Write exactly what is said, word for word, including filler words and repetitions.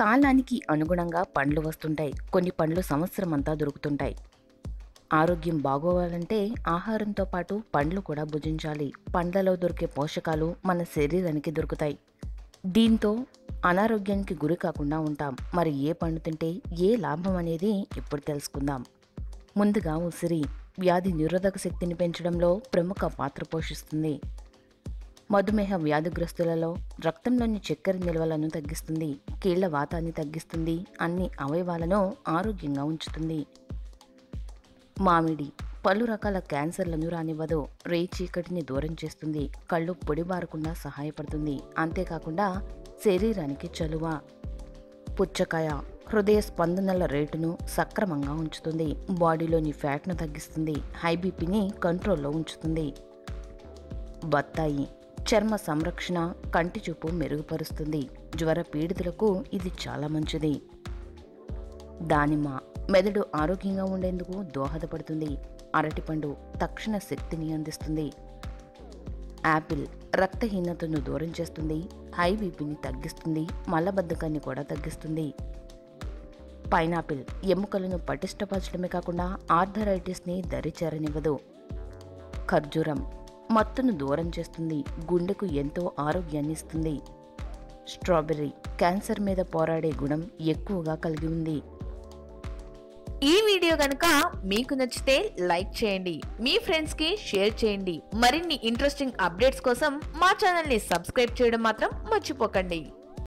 కాలానికి అనుగుణంగా పండ్లు వస్తుంటాయి. కొన్ని పండ్లు సంవత్సరం అంతా దొరుకుతుంటాయి. ఆరోగ్యం బాగోవాలంటే ఆహారంతో పాటు పండ్లు కూడా భుజించాలి. పండ్లలో దొరికే పోషకాలు మన శరీరానికి దొరుకుతాయి. దీంతో అనారోగ్యానికి గురి కాకుండా ఉంటాం. మరి ఏ పండు తింటే ఏ లాభం అనేది ఇప్పుడు తెలుసుకుందాం. ముందుగా ఉసిరి వ్యాధి నిరోధక శక్తిని పెంచడంలో ప్రముఖ పాత్ర పోషిస్తుంది. మధుమేహ వ్యాధిగ్రస్తులలో రక్తంలోని చక్కెర నిల్వలను తగ్గిస్తుంది, కీళ్ల వాతాన్ని తగ్గిస్తుంది, అన్ని అవయవాలను ఆరోగ్యంగా ఉంచుతుంది. మామిడి పలు రకాల క్యాన్సర్లను రానివ్వదు, రేయి చీకటిని దూరం చేస్తుంది, కళ్ళు పొడిబారకుండా సహాయపడుతుంది. అంతేకాకుండా శరీరానికి చలువ. పుచ్చకాయ హృదయ స్పందనల రేటును సక్రమంగా ఉంచుతుంది, బాడీలోని ఫ్యాట్ను తగ్గిస్తుంది, హై బీపీని కంట్రోల్లో ఉంచుతుంది. బత్తాయి చర్మ సంరక్షణ, కంటి చూపు మెరుగుపరుస్తుంది, జ్వర పీడితులకు ఇది చాలా మంచిది. దానిమ్మ మెదడు ఆరోగ్యంగా ఉండేందుకు దోహదపడుతుంది. అరటిపండు తక్షణ శక్తిని అందిస్తుంది. యాపిల్ రక్తహీనతను దూరం చేస్తుంది, హై బీపీని తగ్గిస్తుంది, మలబద్ధకాన్ని కూడా తగ్గిస్తుంది. పైనాపిల్ ఎముకలను పటిష్టపరచడమే కాకుండా ఆర్థరైటిస్ని దరిచేరనివ్వదు. ఖర్జూరం మత్తును దూరం చేస్తుంది, గుండెకు ఎంతో ఆరోగ్యాన్ని ఇస్తుంది. స్ట్రాబెర్రీ క్యాన్సర్ మీద పోరాడే గుణం ఎక్కువగా కలిగి ఉంది. ఈ వీడియో కనుక మీకు నచ్చితే లైక్ చేయండి, మీ ఫ్రెండ్స్ కి షేర్ చేయండి. మరిన్ని ఇంట్రెస్టింగ్ అప్డేట్స్ కోసం మా ఛానల్ ని సబ్స్క్రైబ్ చేయడం మాత్రం మర్చిపోకండి.